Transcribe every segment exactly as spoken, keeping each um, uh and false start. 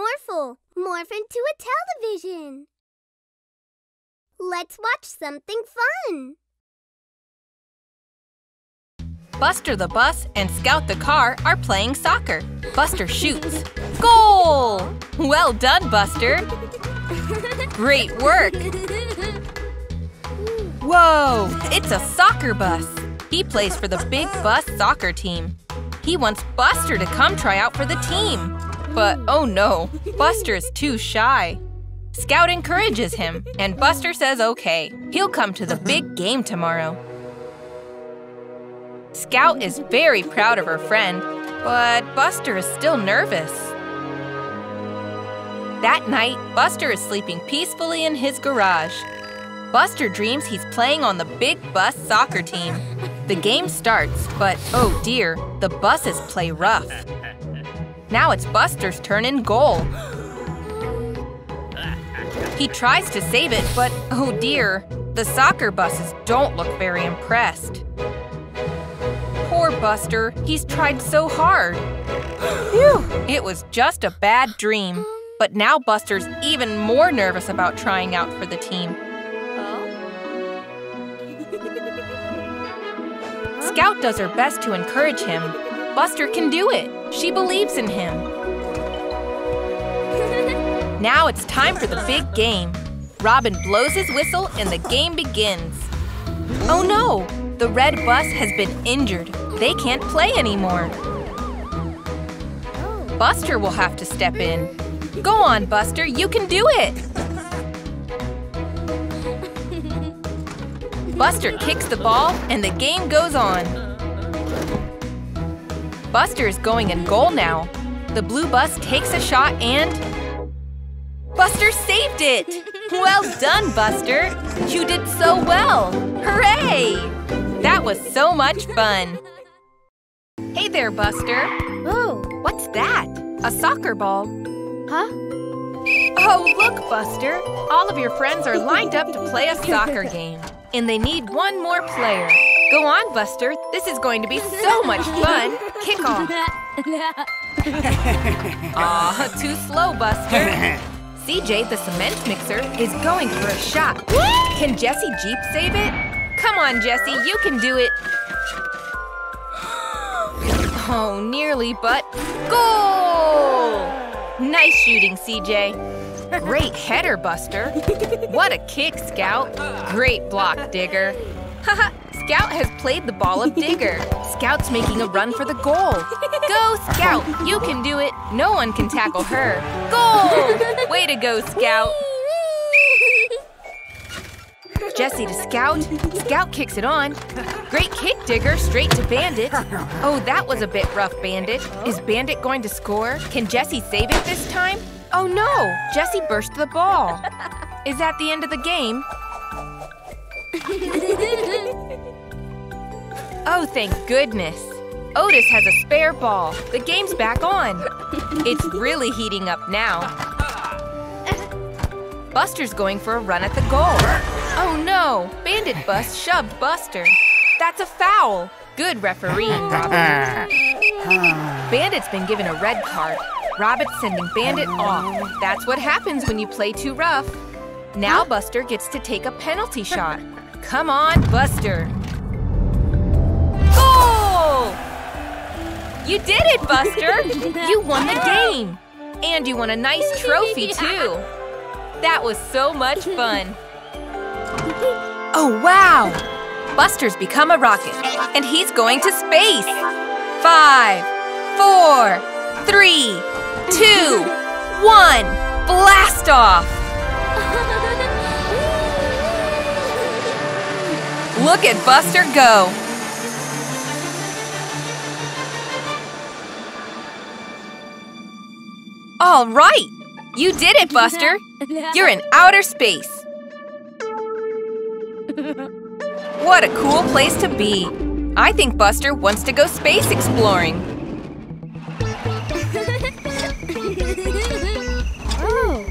Morphle, morph into a television. Let's watch something fun. Buster the bus and Scout the car are playing soccer. Buster shoots. Goal! Well done, Buster. Great work. Whoa, it's a soccer bus. He plays for the big bus soccer team. He wants Buster to come try out for the team. But oh no, Buster is too shy. Scout encourages him, and Buster says okay. He'll come to the big game tomorrow. Scout is very proud of her friend, but Buster is still nervous. That night, Buster is sleeping peacefully in his garage. Buster dreams he's playing on the big bus soccer team. The game starts, but oh dear, the buses play rough. Now it's Buster's turn in goal. He tries to save it, but oh dear, the soccer buses don't look very impressed. Poor Buster, he's tried so hard. Phew, it was just a bad dream. But now Buster's even more nervous about trying out for the team. Oh? Scout does her best to encourage him. Buster can do it. She believes in him. Now it's time for the big game. Robin blows his whistle and the game begins. Oh no! The red bus has been injured. They can't play anymore. Buster will have to step in. Go on, Buster, you can do it! Buster kicks the ball and the game goes on. Buster is going in goal now. The blue bus takes a shot and… Buster saved it! Well done, Buster! You did so well! Hooray! That was so much fun! Hey there, Buster! Oh, what's that? A soccer ball. Huh? Oh, look, Buster! All of your friends are lined up to play a soccer game. And they need one more player. Go on, Buster! This is going to be so much fun! Kick off! Aw, too slow, Buster! C J, the cement mixer, is going for a shot. Can Jesse Jeep save it? Come on, Jesse, you can do it! Oh, nearly, but… Goal! Nice shooting, C J! Great header, Buster! What a kick, Scout! Great block, Digger! Haha, Scout has played the ball of Digger! Scout's making a run for the goal! Go, Scout! You can do it! No one can tackle her! Goal! Way to go, Scout! Jesse to Scout. Scout kicks it on. Great kick, Digger, straight to Bandit. Oh, that was a bit rough, Bandit. Is Bandit going to score? Can Jesse save it this time? Oh no! Jesse burst the ball. Is that the end of the game? Oh, thank goodness. Otis has a spare ball. The game's back on. It's really heating up now. Buster's going for a run at the goal. Oh no! Bandit bus shoved Buster. That's a foul! Good refereeing, Robin. Bandit's been given a red card. Robin's sending Bandit off. That's what happens when you play too rough. Now Buster gets to take a penalty shot. Come on, Buster! Goal! You did it, Buster! You won the game! And you won a nice trophy, too! That was so much fun! Oh, wow! Buster's become a rocket, and he's going to space! Five, four, three, two, one! Blast off! Look at Buster go! All right! You did it, Buster! You're in outer space! What a cool place to be! I think Buster wants to go space exploring! Oh.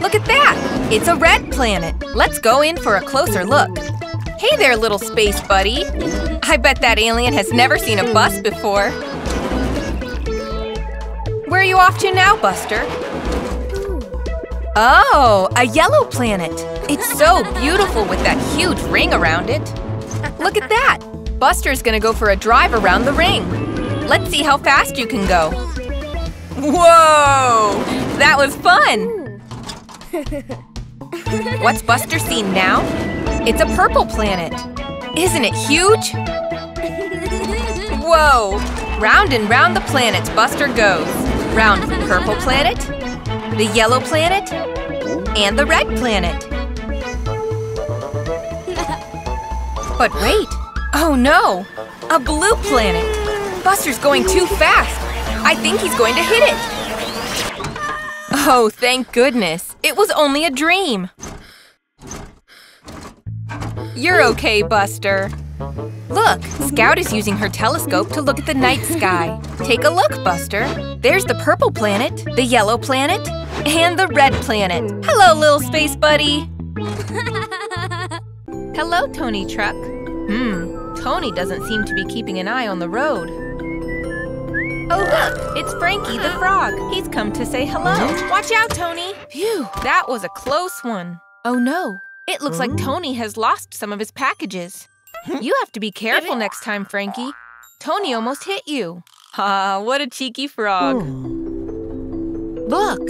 Look at that! It's a red planet! Let's go in for a closer look! Hey there, little space buddy! I bet that alien has never seen a bus before! Where are you off to now, Buster? Ooh. Oh, a yellow planet. It's so beautiful with that huge ring around it. Look at that. Buster's gonna go for a drive around the ring. Let's see how fast you can go. Whoa! That was fun! What's Buster seen now? It's a purple planet. Isn't it huge? Whoa! Round and round the planets Buster goes. Round the purple planet, the yellow planet, and the red planet. But wait! Oh no! A blue planet! Buster's going too fast! I think he's going to hit it! Oh, thank goodness! It was only a dream! You're okay, Buster. Look! Scout is using her telescope to look at the night sky. Take a look, Buster! There's the purple planet, the yellow planet, and the red planet! Hello, little space buddy! Hello, Tony Truck! Hmm. Tony doesn't seem to be keeping an eye on the road. Oh look, it's Frankie the Frog. He's come to say hello. Watch out, Tony! Phew, that was a close one. Oh no, it looks like Tony has lost some of his packages. You have to be careful next time, Frankie. Tony almost hit you. Ah, what a cheeky frog. Look,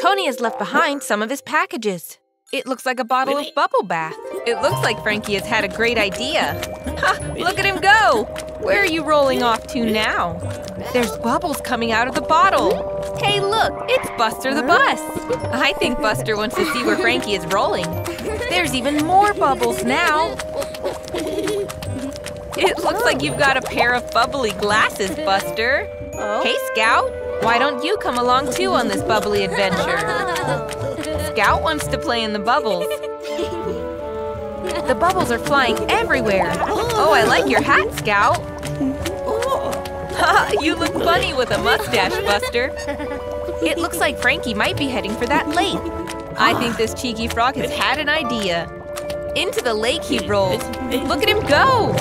Tony has left behind some of his packages. It looks like a bottle of bubble bath. It looks like Frankie has had a great idea. Ha! Look at him go! Where are you rolling off to now? There's bubbles coming out of the bottle. Hey, look! It's Buster the Bus! I think Buster wants to see where Frankie is rolling. There's even more bubbles now. It looks like you've got a pair of bubbly glasses, Buster. Hey, Scout! Why don't you come along too on this bubbly adventure? Scout wants to play in the bubbles. The bubbles are flying everywhere. Oh, I like your hat, Scout. You look funny with a mustache, Buster. It looks like Frankie might be heading for that lake. I think this cheeky frog has had an idea. Into the lake he rolls. Look at him go!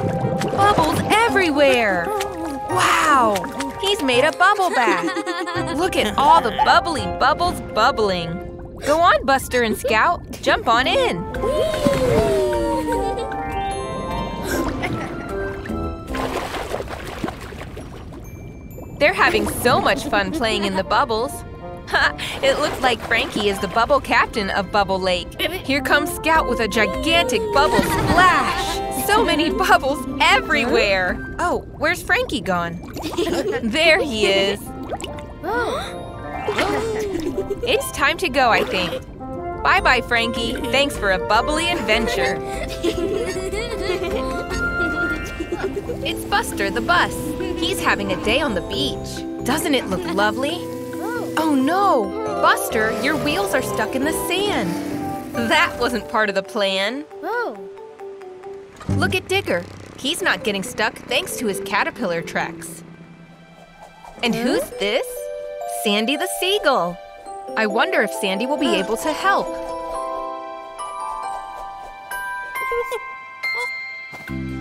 Bubbles everywhere! Wow! He's made a bubble bath. Look at all the bubbly bubbles bubbling. Go on, Buster and Scout. Jump on in. They're having so much fun playing in the bubbles. Ha! It looks like Frankie is the bubble captain of Bubble Lake. Here comes Scout with a gigantic bubble splash. So many bubbles everywhere. Oh, where's Frankie gone? There he is. It's time to go, I think. Bye-bye, Frankie. Thanks for a bubbly adventure. It's Buster the Bus. He's having a day on the beach. Doesn't it look lovely? Oh, no. Buster, your wheels are stuck in the sand. That wasn't part of the plan. Look at Digger. He's not getting stuck thanks to his caterpillar tracks. And who's this? Sandy the Seagull. I wonder if Sandy will be able to help.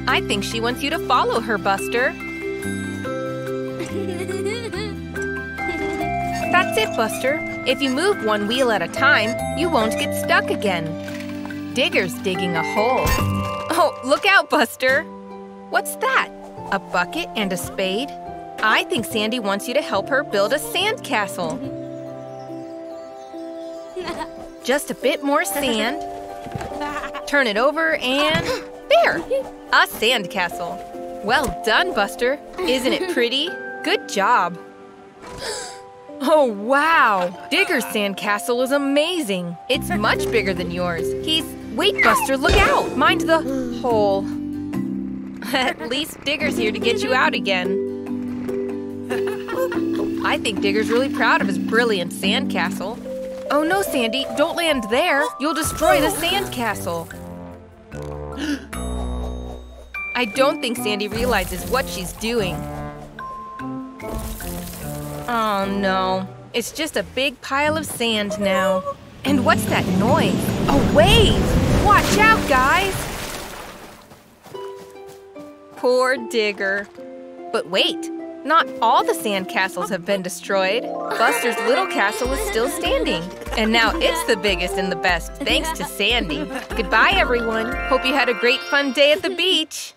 I think she wants you to follow her, Buster. That's it, Buster. If you move one wheel at a time, you won't get stuck again. Digger's digging a hole. Oh, look out, Buster! What's that? A bucket and a spade? I think Sandy wants you to help her build a sand castle. Just a bit more sand. Turn it over and… there! A sand castle. Well done, Buster. Isn't it pretty? Good job. Oh, wow! Digger's sand castle is amazing. It's much bigger than yours. He's… wait, Buster, look out! Mind the… hole. At least Digger's here to get you out again. I think Digger's really proud of his brilliant sandcastle. Oh no, Sandy, don't land there! You'll destroy the sandcastle! I don't think Sandy realizes what she's doing. Oh no, it's just a big pile of sand now. And what's that noise? A wave! Watch out, guys! Poor Digger. But wait! Not all the sand castles have been destroyed. Buster's little castle is still standing. And now it's the biggest and the best, thanks to Sandy. Goodbye, everyone. Hope you had a great fun day at the beach.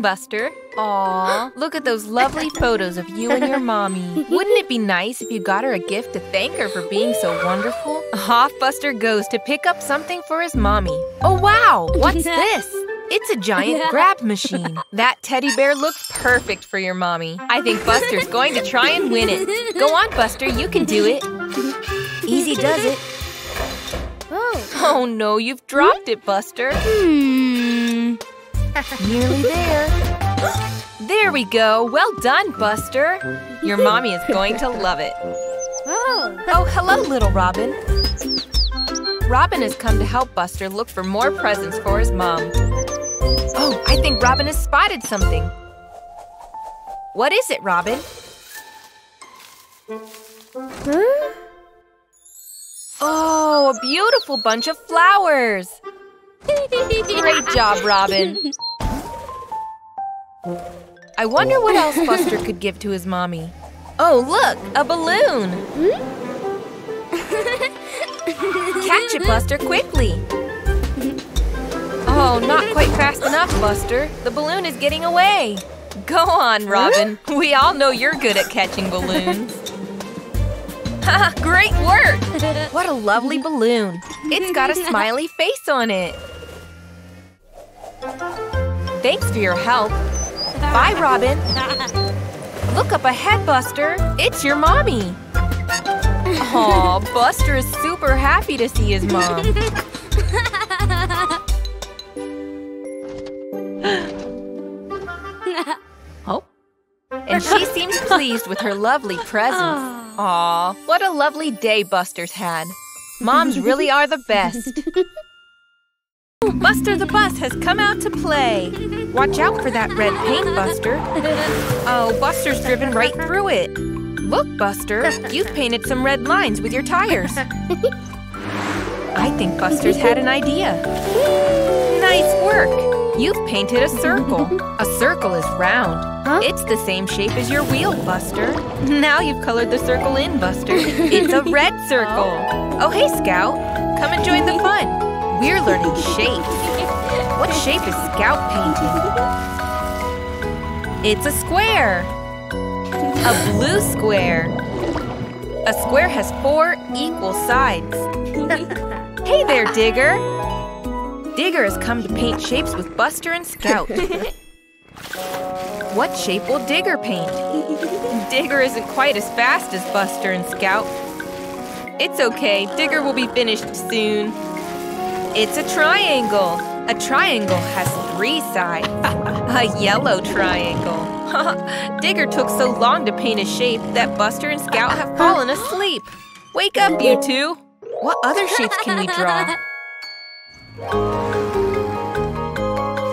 Buster. Aww, look at those lovely photos of you and your mommy. Wouldn't it be nice if you got her a gift to thank her for being so wonderful? Off Buster goes to pick up something for his mommy. Oh, wow! What's this? It's a giant grab machine. That teddy bear looks perfect for your mommy. I think Buster's going to try and win it. Go on, Buster, you can do it. Easy does it. Oh, no, you've dropped it, Buster. Hmm. Nearly there. There we go. Well done, Buster. Your mommy is going to love it. Oh, oh hello, little Robin. Robin has come to help Buster look for more presents for his mom. Oh, I think Robin has spotted something. What is it, Robin? Huh? Oh, a beautiful bunch of flowers. Great job, Robin. I wonder what else Buster could give to his mommy. Oh, look, a balloon. Catch it, Buster, quickly. Oh, not quite fast enough, Buster. The balloon is getting away. Go on, Robin. We all know you're good at catching balloons. Ha, great work. What a lovely balloon. It's got a smiley face on it. Thanks for your help. Bye, Robin. Look up ahead, Buster. It's your mommy. Aw, Buster is super happy to see his mom. Oh. And she seems pleased with her lovely presents. Aw, what a lovely day Buster's had. Moms really are the best. Buster the bus has come out to play. Watch out for that red paint, Buster. Oh, Buster's driven right through it. Look, Buster, you've painted some red lines with your tires. I think Buster's had an idea. Nice work. You've painted a circle. A circle is round. Huh? It's the same shape as your wheel, Buster. Now you've colored the circle in, Buster. It's a red circle. Oh, hey, Scout. Come and join the fun. We're learning shapes. What shape is Scout painting? It's a square. A blue square. A square has four equal sides. Hey there, Digger. Digger has come to paint shapes with Buster and Scout. What shape will Digger paint? Digger isn't quite as fast as Buster and Scout. It's okay. Digger will be finished soon. It's a triangle. A triangle has three sides. A yellow triangle. Digger took so long to paint a shape that Buster and Scout have fallen asleep. Wake up, you two. What other shapes can we draw?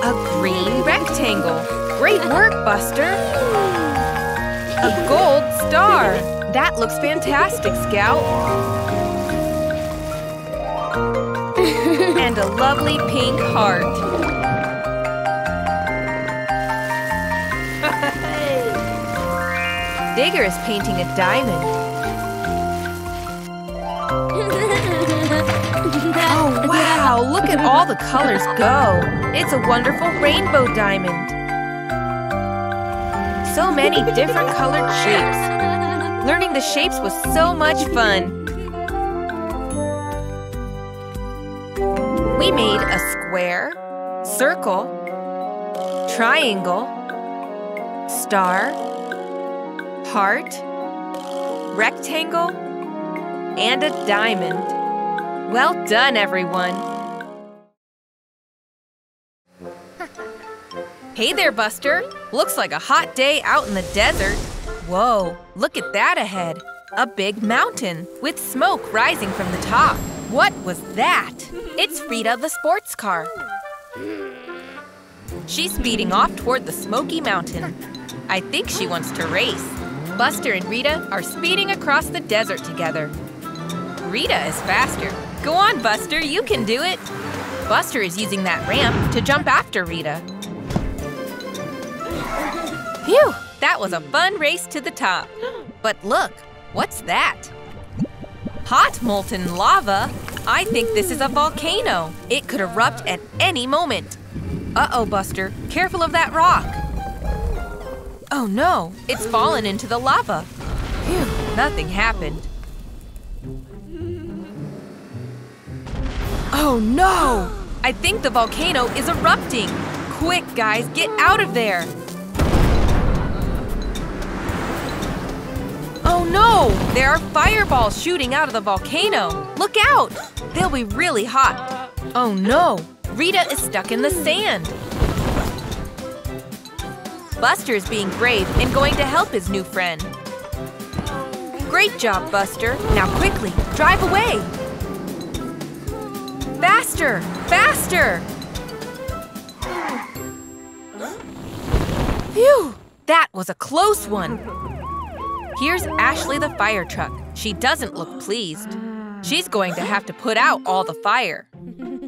A green rectangle. Great work, Buster. A gold star. That looks fantastic, Scout. And a lovely pink heart. Digger is painting a diamond. Oh, wow! Look at all the colors go. It's a wonderful rainbow diamond. So many different colored shapes. Learning the shapes was so much fun. We made a square, circle, triangle, star, heart, rectangle, and a diamond. Well done, everyone. Hey there, Buster. Looks like a hot day out in the desert. Whoa, look at that ahead. A big mountain with smoke rising from the top. What was that? It's Rita the sports car. She's speeding off toward the Smoky Mountain. I think she wants to race. Buster and Rita are speeding across the desert together. Rita is faster. Go on, Buster, you can do it. Buster is using that ramp to jump after Rita. Phew, That was a fun race to the top. But look, what's that? Hot molten lava? I think this is a volcano. It could erupt at any moment. Uh-oh, Buster. Careful of that rock. Oh no, it's fallen into the lava. Phew, nothing happened. Oh no! I think the volcano is erupting. Quick, guys, get out of there. Oh no! There are fireballs shooting out of the volcano. Look out! They'll be really hot. Oh no! Rita is stuck in the sand. Buster's being brave and going to help his new friend. Great job, Buster. Now quickly, drive away. Faster! Faster! Phew! That was a close one. Here's Ashley the fire truck. She doesn't look pleased. She's going to have to put out all the fire.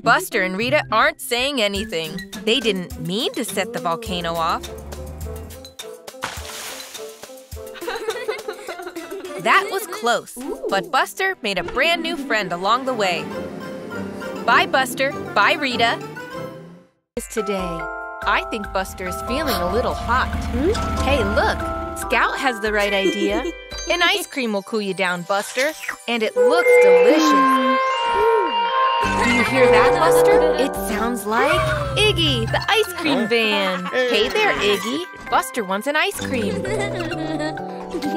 Buster and Rita aren't saying anything. They didn't mean to set the volcano off. That was close, but Buster made a brand new friend along the way. Bye, Buster. Bye, Rita. Today, I think Buster is feeling a little hot. Hmm? Hey, look, Scout has the right idea. An ice cream will cool you down, Buster, and it looks delicious. Do you hear that, Buster? It sounds like Iggy, the ice cream van. Hey there, Iggy. Buster wants an ice cream.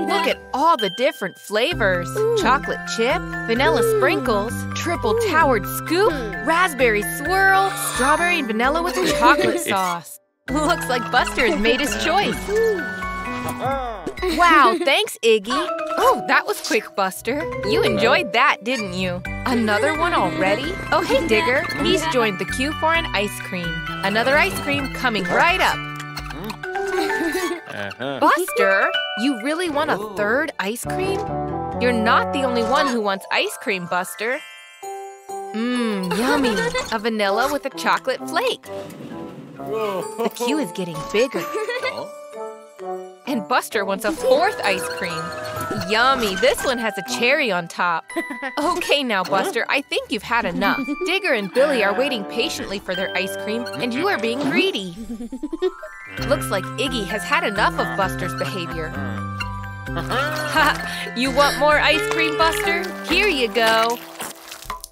Look at all the different flavors. Chocolate chip, vanilla sprinkles, triple towered scoop, raspberry swirl, strawberry and vanilla with chocolate sauce. Looks like Buster has made his choice. Wow, thanks, Iggy. Oh, that was quick, Buster. You enjoyed that, didn't you? Another one already? Oh, hey, Digger. He's joined the queue for an ice cream. Another ice cream coming right up. Uh-huh. Buster, you really want a third ice cream? You're not the only one who wants ice cream, Buster. Mmm, yummy. A vanilla with a chocolate flake. The queue is getting bigger. And Buster wants a fourth ice cream. Yummy, this one has a cherry on top. Okay now, Buster, I think you've had enough. Digger and Billy are waiting patiently for their ice cream, and you are being greedy. Looks like Iggy has had enough of Buster's behavior. Ha! You want more ice cream, Buster? Here you go.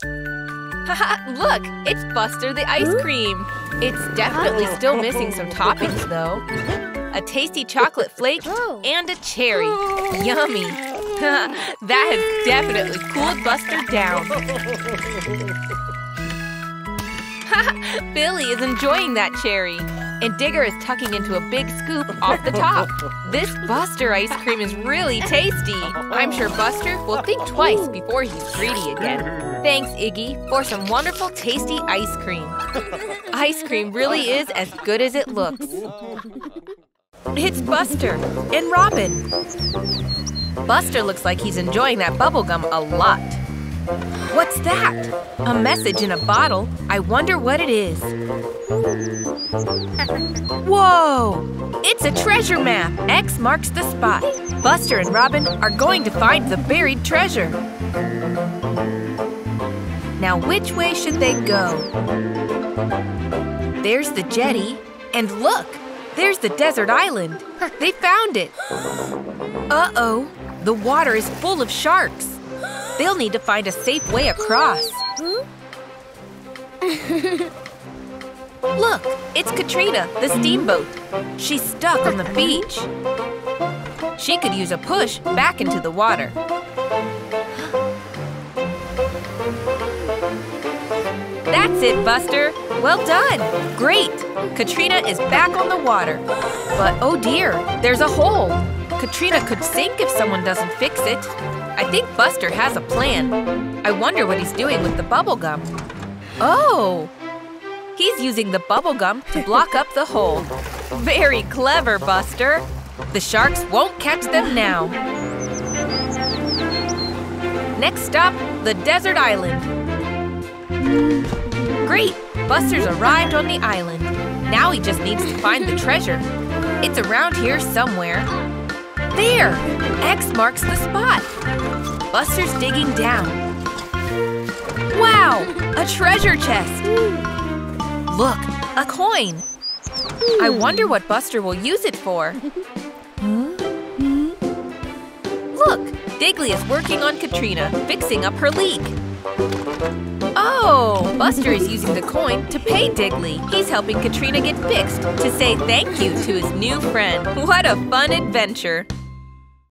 Ha! Look, it's Buster the ice cream. It's definitely still missing some toppings, though. A tasty chocolate flake and a cherry. Yummy. That has definitely cooled Buster down. Billy is enjoying that cherry. And Digger is tucking into a big scoop off the top. This Buster ice cream is really tasty. I'm sure Buster will think twice before he's greedy again. Thanks, Iggy, for some wonderful tasty ice cream. Ice cream really is as good as it looks. It's Buster and Robin. Buster looks like he's enjoying that bubblegum a lot. What's that? A message in a bottle. I wonder what it is. Whoa! It's a treasure map. X marks the spot. Buster and Robin are going to find the buried treasure. Now which way should they go? There's the jetty. And look! There's the desert island. They found it. Uh-oh! The water is full of sharks. They'll need to find a safe way across. Look, it's Katrina, the steamboat. She's stuck on the beach. She could use a push back into the water. That's it, Buster. Well done. Great. Katrina is back on the water. But oh dear, there's a hole. Katrina could sink if someone doesn't fix it. I think Buster has a plan. I wonder what he's doing with the bubblegum. Oh! He's using the bubblegum to block up the hole. Very clever, Buster. The sharks won't catch them now. Next stop, the desert island. Great! Buster's arrived on the island. Now he just needs to find the treasure. It's around here somewhere. There! X marks the spot. Buster's digging down. Wow! A treasure chest! Look, a coin! I wonder what Buster will use it for. Look! Digley is working on Katrina, fixing up her leak. Oh! Buster is using the coin to pay Digley. He's helping Katrina get fixed to say thank you to his new friend. What a fun adventure!